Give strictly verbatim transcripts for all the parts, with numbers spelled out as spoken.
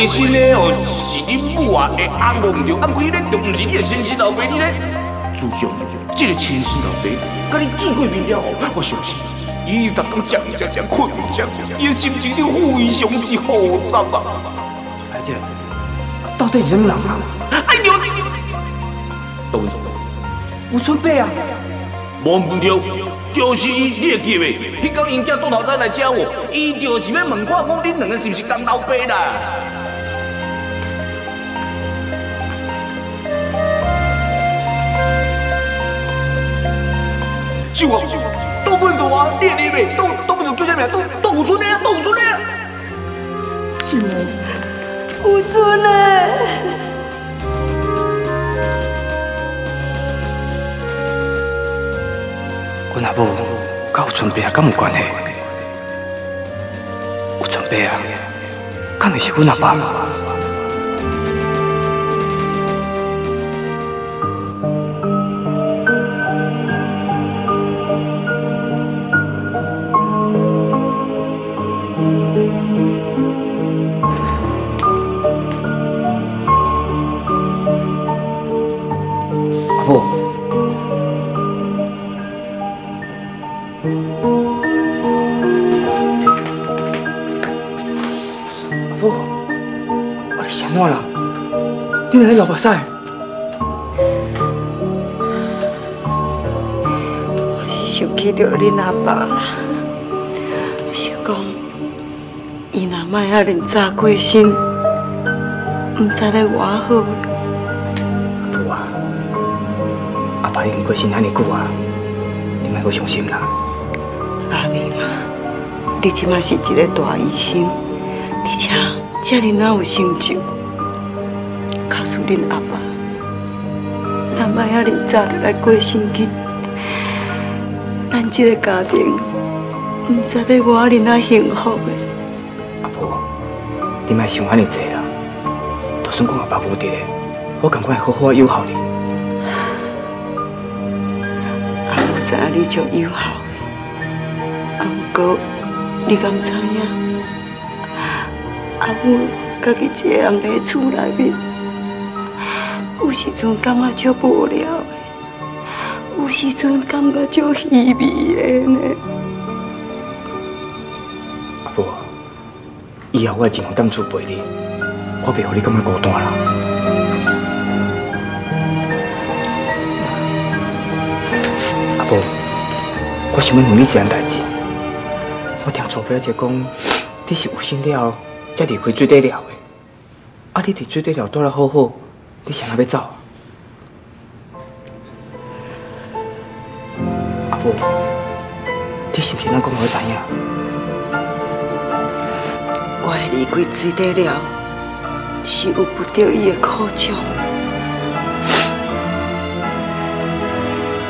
的生的哦，是恁母啊的阿公唔对，啊不过恁都唔是你的亲生老爸，你咧自从这个亲生老爸甲你见过面了后，我相信伊逐工食食食困食食，伊心情就非常之复杂啊。阿姐，到底人哪啊？哎呦，董事长，有准备啊？无唔对。 就是伊，你会记袂？迄天因囝倒头仔来找我，伊就是要问我，讲恁两个是毋是同老爸啦？是我，都不是我，你会记袂？都都不是叫啥名？都都有准的，都有准的。是我，有准的。 阮阿母甲有准备啊，敢有关系？有准备啊，敢咪是阮阿爸吗？阿母。 怎啦？你哪里流目屎？我是想起着恁阿爸啦，想讲伊若莫遐尼早过身，唔知咧偌好。不啊，阿爸已经过身遐尼久啊，你莫阁伤心啦。阿明啊，你即马是一个大医生，而且遮尔哪有成就？ 告诉恁阿爸，咱莫遐尼早就来过身去，咱这个家庭，唔知要偌哩哪幸福个。阿婆，你莫想遐尼济啦，就算讲阿爸无伫嘞，我赶快好好友好你。阿母知影你足友好，阿母，你敢知影？阿母家己一个人伫厝内面。 有时阵感觉足无聊的，有时阵感觉足虚伪的呢。阿婆，以后我会尽量踮厝陪你，我袂让你感觉孤单啦。阿婆，我想要问你一件代志，我听厝表姐讲，你是有生了后才离开水底寮的，啊，你伫水底寮住了好好。 你想哪要走、啊？阿母，你是不是咱讲好知影？我离开水底了，是有不得已的苦衷。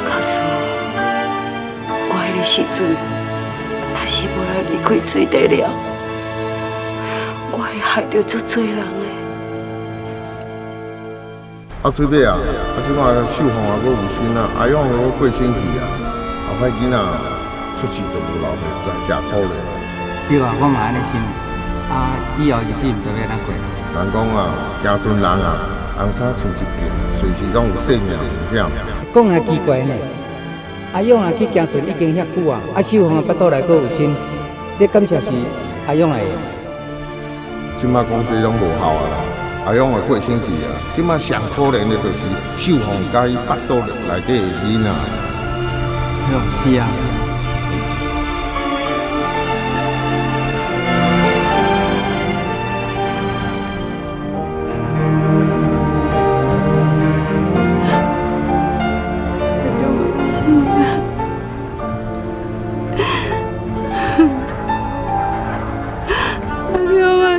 告诉我，我迄个时阵，若是无来离开水底了，我会害着足多人诶。 啊，水尾啊，啊，即款秀芳啊，阁有心啊，阿勇阁过身去啊，后摆囡仔出世就无老爸在，真可怜。对啊，我嘛安尼想，啊，以后日子毋知要安怎过。人讲啊，行村人啊，红衫穿一件，随时拢有性命危险。讲啊奇怪呢，阿勇啊去行村已经遐久啊，啊秀芳啊腹肚内阁有心，这感情是阿勇来的。即摆讲这拢无效啊啦。 阿勇的过身去啊！即卖上可怜的就是秀芳甲伊巴肚内底的囡仔。是啊。阿勇啊，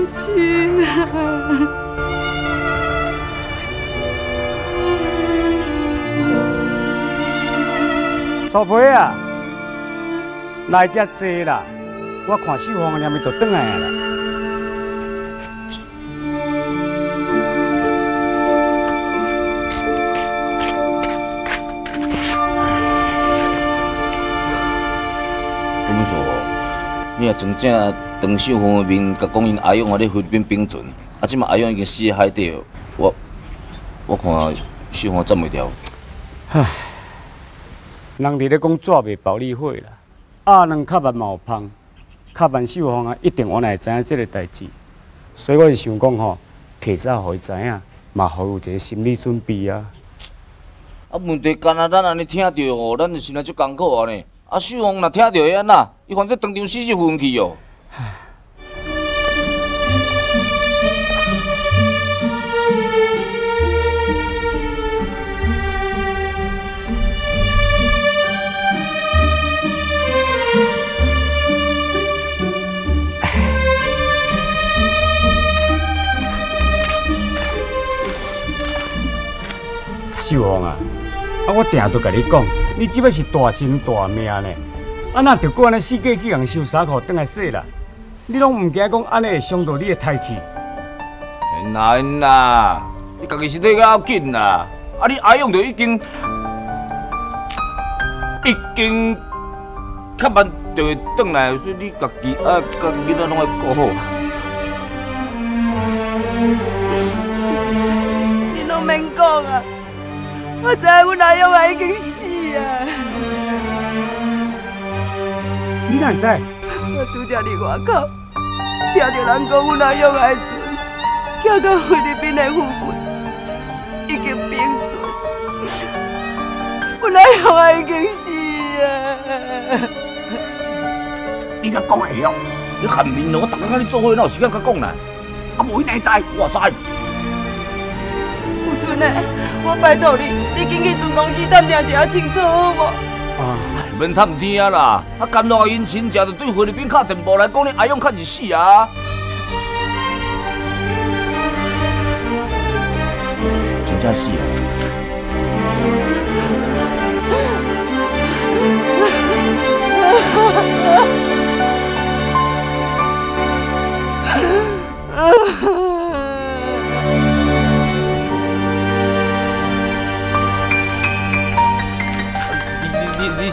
是啊。 臭妹啊，来遮坐啦！我看秀芳阿娘就转来啦。董事长，你若真正当秀芳的面，甲讲因阿勇啊咧菲律宾冰船，啊，即嘛阿勇已经死喺海底，我我看小芳斩袂掉。唉，人伫咧讲纸袂爆你火啦，鸭卵较慢冒芳，较慢小芳啊，一定原来会知影即个代志，所以我是想讲吼，提早互伊知影，嘛好有一个心理准备啊。 啊，问题干那咱安尼听着哦，咱就心内足艰苦安尼。啊，秀芳若听着会安那？伊反正当场死就昏去哦。秀芳啊！ 啊！我定都甲你讲，你即摆是大身大命呢，啊那着过安尼四界去人收衫裤，转来洗啦。你拢毋惊讲安尼会伤到你的胎气？因啦因啦，你家己身体较要紧啦。啊，你阿勇着已经已经较慢着会转来，所以你家己啊甲囡仔拢爱顾好。你拢免讲啊！ 我知阮阿勇啊已经死啊！你哪知？我拄则伫外口，听着人讲阮阿勇啊的船，行到菲律宾的附近，已经冰船。阮阿勇啊已经死啊！你敢讲会晓？你含面咯！我逐天甲你做伙，哪有时间甲讲啦？啊无伊哪知？我知。 我拜托你，你紧去船公司探听一下清楚好无？啊，免探听啦，啊，干老因亲戚就对菲律宾打电报来讲，你阿勇确实死啊！真正死啊！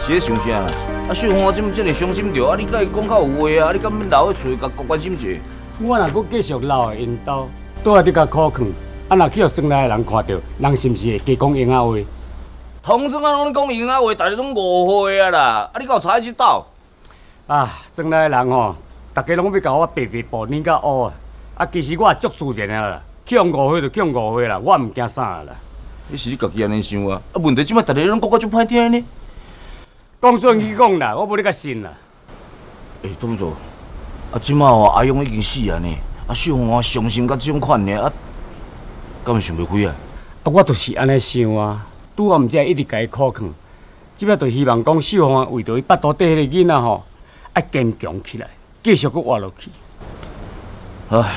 是咧想啥啦？啊，秀芳，我即即个伤心着，啊，你甲伊讲较有话啊，你敢免留去厝，甲关心者。我若阁继续留喺因兜，倒来你甲苦劝，啊，若去互庄内的人看到，人是毋是会加讲闲仔话？同庄啊，拢讲闲仔话，大家拢误会啊啦！啊，你有查去斗？啊，庄内的人吼，大家拢要甲我白白布染甲乌啊！啊，其实我也足自然啊啦，去互误会就去互误会啦，我毋惊啥啦。你是你家己安尼想啊？啊，问题即摆大家拢讲到足歹听呢。 讲准去讲啦，我无你甲信啦。诶、欸，董事，啊，即卖哦，阿勇已经死啊呢，啊，秀芳啊，伤心到即种款呢，啊，敢会想袂开啊？啊，我就是安尼想啊，拄啊毋才一直甲伊苦劝，即摆就希望讲秀芳啊，为着伊腹肚底迄个囡仔吼，啊，坚强起来，继续阁活落去。唉，啊，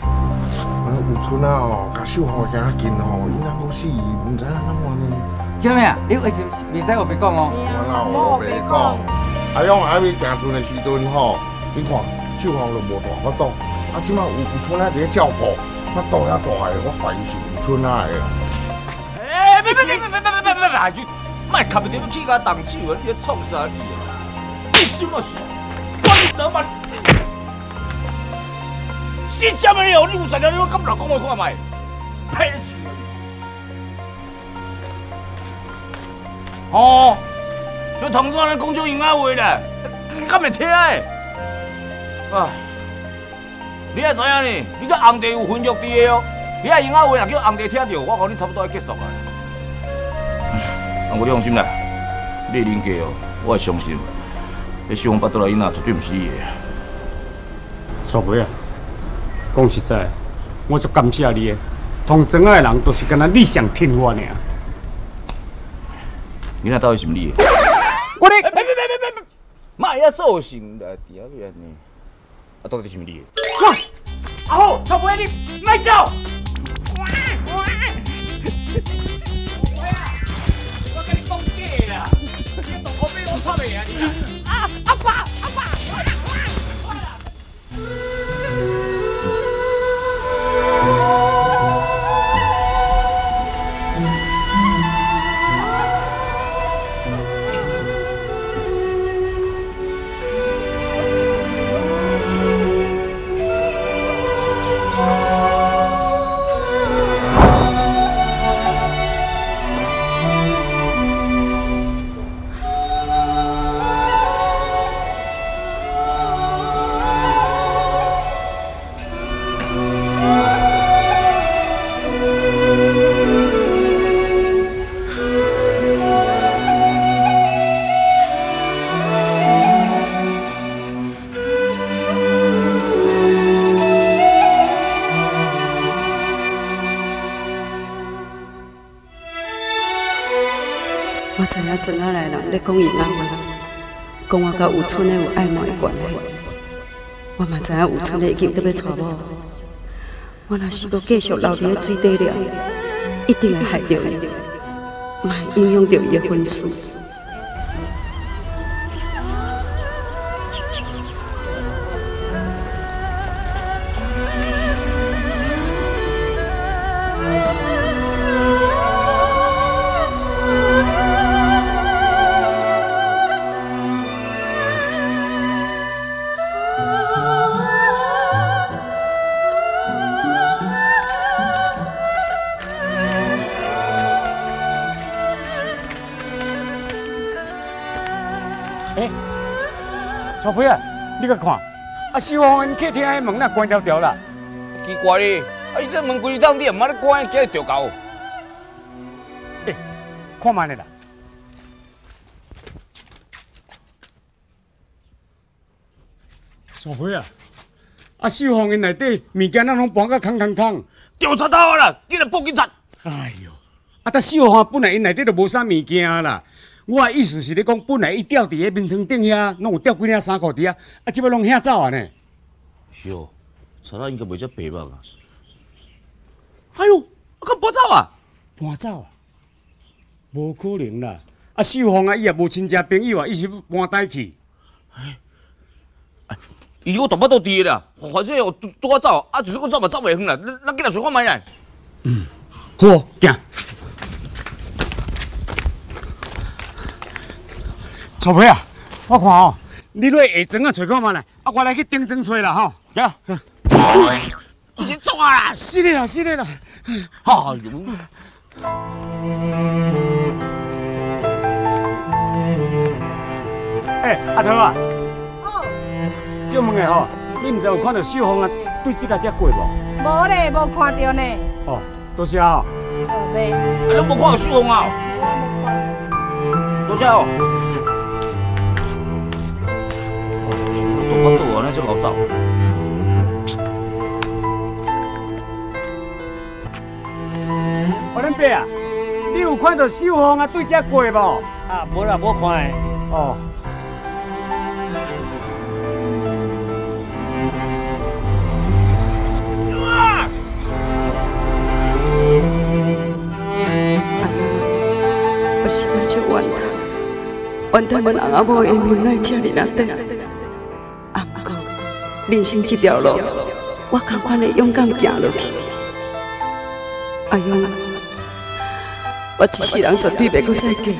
有村啊哦，甲秀芳行较近吼，囡仔好死，毋知影哪样呢。 姐妹啊，你为什袂使我白讲哦？我老袂讲。阿勇阿未行船的时阵吼，你看秀芳就无大巴肚，啊，即摆有有村仔伫咧照顾，巴肚遐大个，我怀疑是有村仔个。哎，别别别别别别别别别！就卖卡袂着要起甲动手个，你咧创啥你啊？你即摆是，我老妈，死姐妹哦！你有才调，你我敢不来讲话看卖？呸！ 哦，就同桌咧讲种闲仔话咧，敢会听诶？唉，你也知影呢，你甲红地有混入伫个哦，你啊闲仔话若叫红地听着，我讲你差不多要结束啊。阿哥，你放心啦，你人家哦，我会相信，你秀芳巴肚内囡仔绝对毋是你诶。小妹啊，讲实在，我足感谢你诶，同庄仔诶人都是敢若你上疼我尔。 你那到底是不是你？我哩，别别别别别，妈呀，扫兴啦，第二遍呢，啊，到底是不是你？哇，阿虎，小妹你卖笑。哇哇，我跟你讲假啦，你同我比我拍袂啊你啊！啊，阿爸阿爸，哇哇哇啦！ Oh 庄仔内人咧讲伊妈话，讲我甲有村的有暧昧的关系。我嘛知影有村的已经得要娶某，我若是阁继续留伫咧水底了，一定会害着伊，嘛影响着伊的婚事。 阿妹啊，你甲看，啊西方因客厅的门呐关条条啦，奇怪哩，啊伊这门规当你也毋捌咧关，今日着搞。哎，看卖咧啦。阿妹啊，啊西方因内底物件咱拢搬甲空空空，调查到我啦，今日报警察。哎呦，啊但西方本来因内底就无啥物件啦。 我的意思是，你讲本来伊吊伫个眠床顶遐，拢有吊几领衫裤伫啊，啊，即摆拢遐走啊呢？哟，查某应该袂遮白目啊！哎呦，佮搬走啊？搬走啊？无可能啦！啊，秀芳啊，伊也无亲戚朋友啊，伊是要搬倒去。哎，伊我大把都伫个啦，反正我拄我走，啊，就是我走嘛走袂远啦，咱今日随看卖来。嗯，好，行。 臭妹啊，我看哦，你落下庄啊找看嘛来，啊我来去顶庄找啦吼。呀，你先走啊啦，死你啦死你啦，哎呦！哎，阿头啊，哦，借问下吼，你唔知有看到秀芳啊对这个只过无？无咧，无看到呢。哦，多谢哦。哦，袂。啊，你无看到秀芳啊？多谢哦。 我走啊，那就好走。我恁爸啊，你有看到秀芳啊对遮过无？啊，无啦，无看的。哦。啊！我实在真冤枉，冤枉阮阿母的命来遮尔难得。 人生这条路，我同款的勇敢行落去。阿勇，我一世人绝对袂阁再嫁，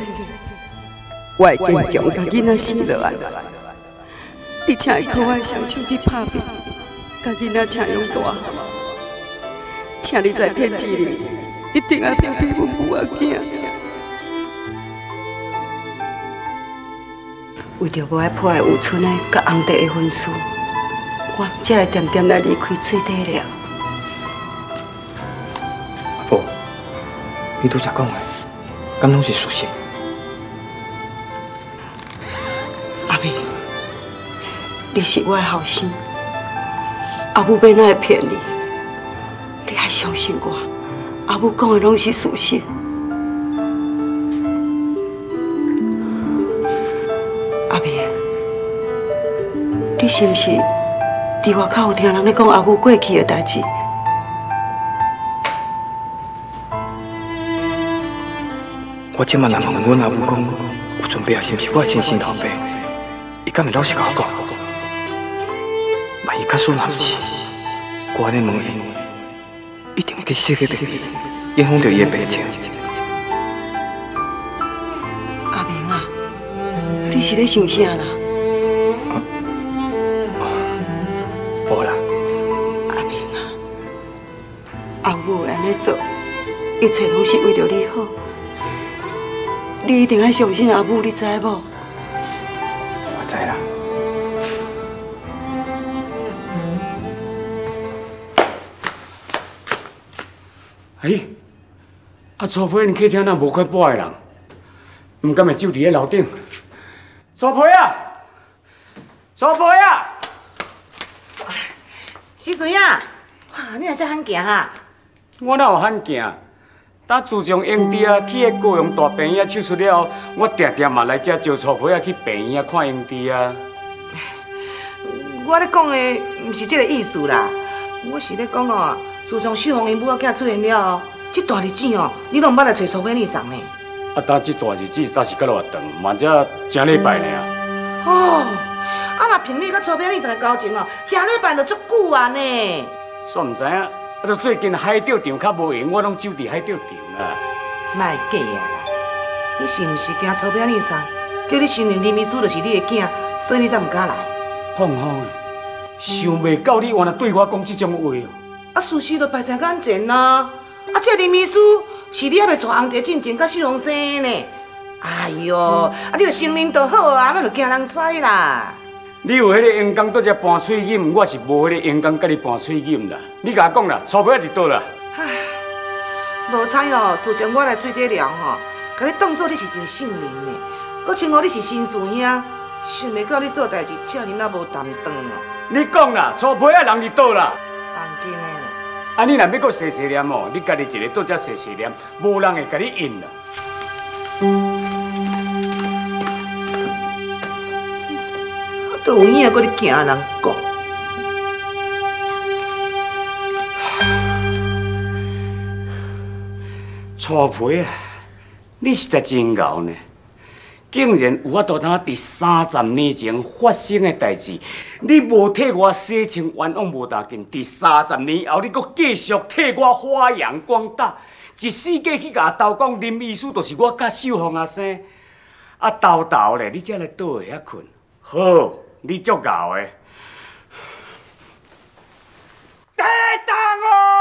我会坚强，甲囡仔生落来，而且会靠我双手去打拼，甲囡仔请养大。请你在天之灵，一定爱疼惜阮母仔囝。为着无爱破坏有村的甲红地的婚事。 我才会点点来离开水底了。阿婆，你拄则讲的，敢拢是事实？阿妹，你是我的后生，阿母要哪会骗你？你还相信我？阿母讲的拢是事实。阿妹，你是不是？ 伫外口有听人咧讲阿母过去的代志，我即摆若问阮阿母讲有准备啊，是毋是我亲生老爸？伊敢会老实甲我讲？万一假使若毋是，我安尼问伊，一定会去失去着伊，影响着伊的病情。阿明啊，你是咧想啥啦？ 做，一切拢是为着你好，你一定要相信阿母，你知无？我知啦。哎，啊，初陪因客厅那无看半个人，唔敢会就伫咧楼顶。初陪啊，初陪啊，时阵啊，哇，你也真罕行啊！ 我哪有罕行？但自从英弟啊去迄高雄大病院手术了后，我常常嘛来遮招错皮啊去病院看英弟啊。我咧讲的毋是即个意思啦，我是咧讲哦，自从秀芳因母啊囝出现了后，即大日子哦，你拢毋捌来找错皮你送呢？啊，但即大日子倒是较偌长，嘛只正礼拜尔。哦，啊若平日甲错皮你送的交情哦，正礼拜就足久啊呢。煞毋知影。 啊！著最近海钓场较无闲，我拢守伫海钓场啦。莫假啊啦！你是毋是惊钞票你送？叫你承认林秘书就是你的囝，所以你才毋敢来。凤凤，想袂到你原来对我讲这种话哦！啊，事实就摆在眼前啦。啊，这林秘书是你还袂娶红蝶进前甲秀芳生的呢。哎呦，啊，你著承认就好啊，咱著惊人知啦。 你有迄个阳光在遮拌嘴饮，我是无迄个阳光甲你拌嘴饮啦。你甲我讲啦，钞票伫倒啦？唉，无彩哦，自从我来做底了吼，甲你当作你是一个圣人呢，搁称呼你是新师兄，想袂到你做代志遮尔啊无担当哦。你讲啦，钞票啊人伫倒啦？当真诶。啊，你若要搁细细念哦，你家己一个倒只细细念，无人会甲你应啦。 都有影，搁咧惊人讲。臭皮啊，你实在真牛呢！竟然有法度通伫三十年前发生的代志，你无替我洗清冤枉无大紧。伫三十年后，你搁继续替我发扬光大，一世界去甲我斗讲林秘书，就是我甲秀芳阿生。啊，斗斗咧，你才来倒下遐困。好。 你足牛的，抵挡哦！